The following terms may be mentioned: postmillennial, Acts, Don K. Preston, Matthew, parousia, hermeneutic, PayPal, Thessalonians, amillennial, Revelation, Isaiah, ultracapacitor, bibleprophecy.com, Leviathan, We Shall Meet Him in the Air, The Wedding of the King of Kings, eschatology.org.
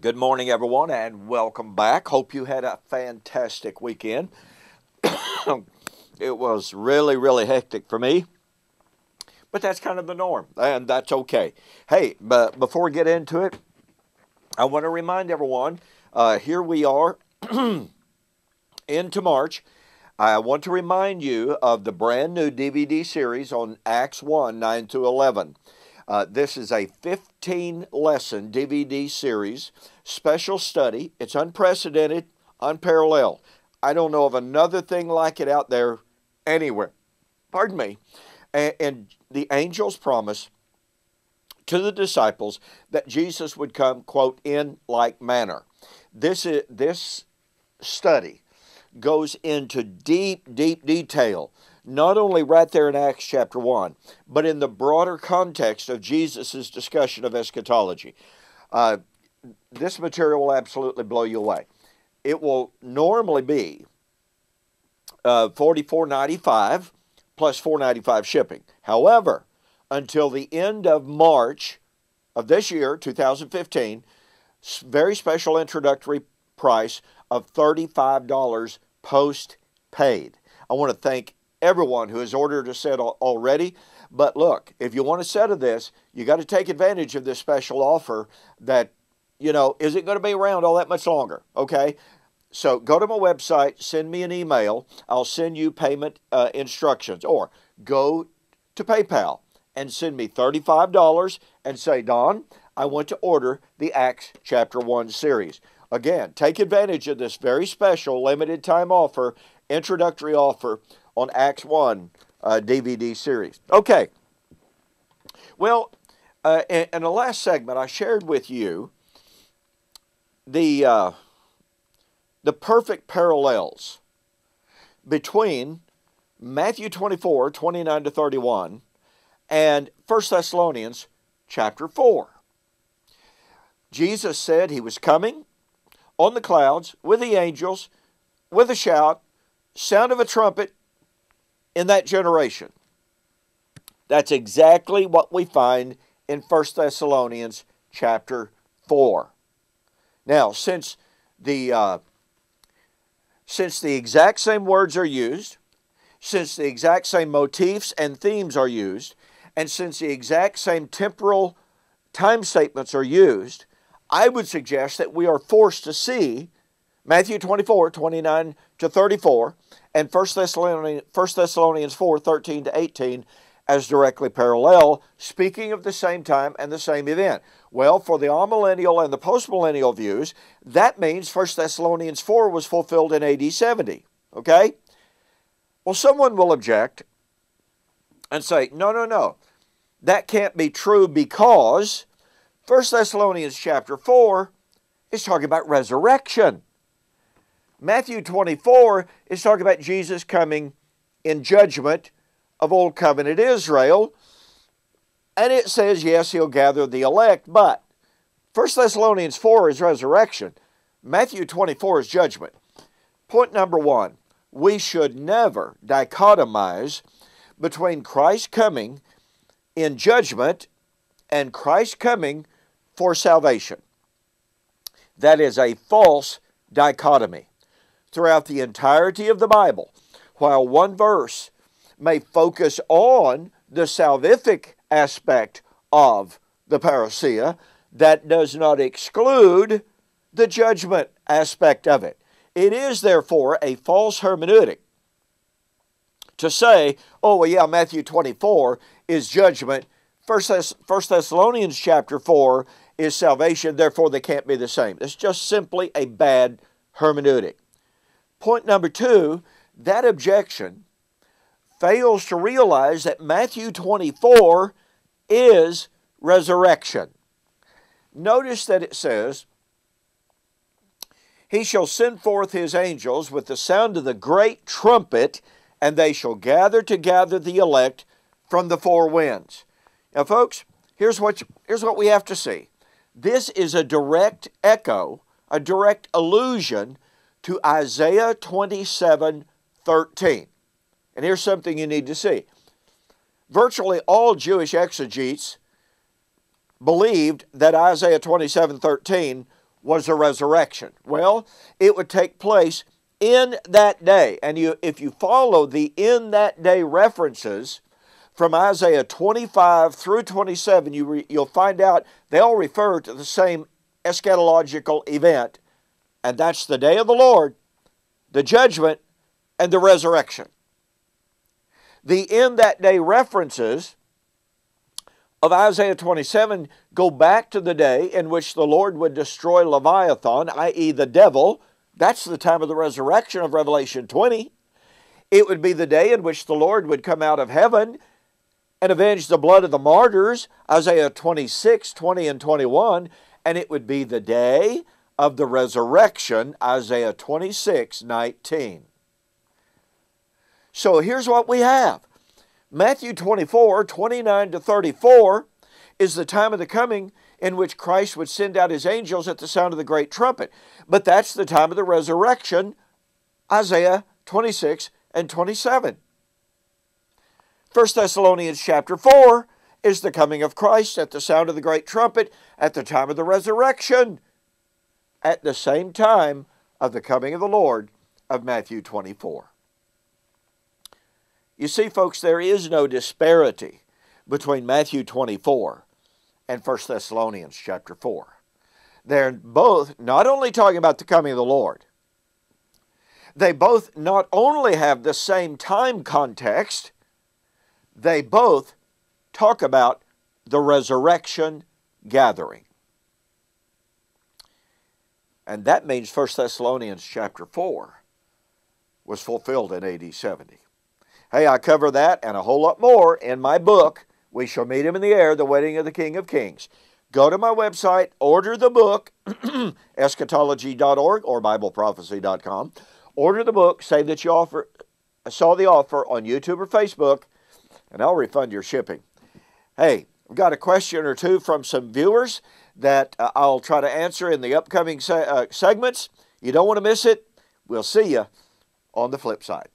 Good morning, everyone, and welcome back. Hope you had a fantastic weekend. It was really, really hectic for me, but that's kind of the norm, and that's okay. Hey, but before we get into it, I want to remind everyone, here we are into March. I want to remind you of the brand new DVD series on Acts 1, 9 through 11. This is a 15-lesson DVD series, special study. It's unprecedented, unparalleled. I don't know of another thing like it out there anywhere. Pardon me. And the angel's promise to the disciples that Jesus would come, quote, in like manner. This study goes into deep, deep detail, not only right there in Acts chapter 1, but in the broader context of Jesus' discussion of eschatology. This material will absolutely blow you away. It will normally be $44.95 plus $4.95 shipping. However, until the end of March of this year, 2015, very special introductory price of $35 post-paid. I want to thank everyone who has ordered a set already. But look, if you want a set of this, you got to take advantage of this special offer that, you know, isn't going to be around all that much longer, okay? So go to my website, send me an email. I'll send you payment instructions. Or go to PayPal and send me $35 and say, Don, I want to order the Acts Chapter 1 series. Again, take advantage of this very special limited time offer, introductory offer, on Acts 1 DVD series. Okay, well, in the last segment, I shared with you the perfect parallels between Matthew 24, 29 to 31, and 1 Thessalonians chapter 4. Jesus said he was coming on the clouds with the angels, with a shout, sound of a trumpet, in that generation. That's exactly what we find in 1 Thessalonians chapter 4. Now, since the exact same words are used, since the exact same motifs and themes are used, and since the exact same temporal time statements are used, I would suggest that we are forced to see Matthew 24, 29 to 34, and 1 Thessalonians 4, 13 to 18 as directly parallel, speaking of the same time and the same event. Well, for the amillennial and the postmillennial views, that means 1 Thessalonians 4 was fulfilled in AD 70, okay? Well, someone will object and say, no, that can't be true because 1 Thessalonians chapter 4 is talking about resurrection. Matthew 24 is talking about Jesus coming in judgment of Old Covenant Israel. And it says, yes, he'll gather the elect, but 1 Thessalonians 4 is resurrection. Matthew 24 is judgment. Point number one, we should never dichotomize between Christ coming in judgment and Christ coming for salvation. That is a false dichotomy. Throughout the entirety of the Bible, while one verse may focus on the salvific aspect of the parousia, that does not exclude the judgment aspect of it. It is, therefore, a false hermeneutic to say, oh, well, yeah, Matthew 24 is judgment, 1 Thessalonians chapter 4 is salvation, therefore they can't be the same. It's just simply a bad hermeneutic. Point number two, that objection fails to realize that Matthew 24 is resurrection. Notice that it says, he shall send forth his angels with the sound of the great trumpet, and they shall gather the elect from the four winds. Now, folks, here's what we have to see. This is a direct echo, a direct allusion to Isaiah 27, 13. And here's something you need to see. Virtually all Jewish exegetes believed that Isaiah 27, 13 was a resurrection. Well, it would take place in that day. And if you follow the in that day references from Isaiah 25 through 27, you'll find out they all refer to the same eschatological event, and that's the day of the Lord, the judgment, and the resurrection. The in that day references of Isaiah 27 go back to the day in which the Lord would destroy Leviathan, i.e. the devil. That's the time of the resurrection of Revelation 20. It would be the day in which the Lord would come out of heaven and avenge the blood of the martyrs, Isaiah 26, 20 and 21, and it would be the day of the resurrection, Isaiah 26, 19. So here's what we have. Matthew 24, 29 to 34 is the time of the coming in which Christ would send out his angels at the sound of the great trumpet. But that's the time of the resurrection, Isaiah 26 and 27. 1 Thessalonians chapter 4 is the coming of Christ at the sound of the great trumpet at the time of the resurrection, at the same time of the coming of the Lord of Matthew 24. You see, folks, there is no disparity between Matthew 24 and 1 Thessalonians chapter 4. They're both not only talking about the coming of the Lord, they both not only have the same time context, they both talk about the resurrection gathering. And that means 1 Thessalonians chapter 4 was fulfilled in AD 70. Hey, I cover that and a whole lot more in my book, We Shall Meet Him in the Air, The Wedding of the King of Kings. Go to my website, order the book, eschatology.org or bibleprophecy.com. Order the book, say that you saw the offer on YouTube or Facebook, and I'll refund your shipping. Hey, we've got a question or two from some viewers that I'll try to answer in the upcoming segments. You don't want to miss it. We'll see you on the flip side.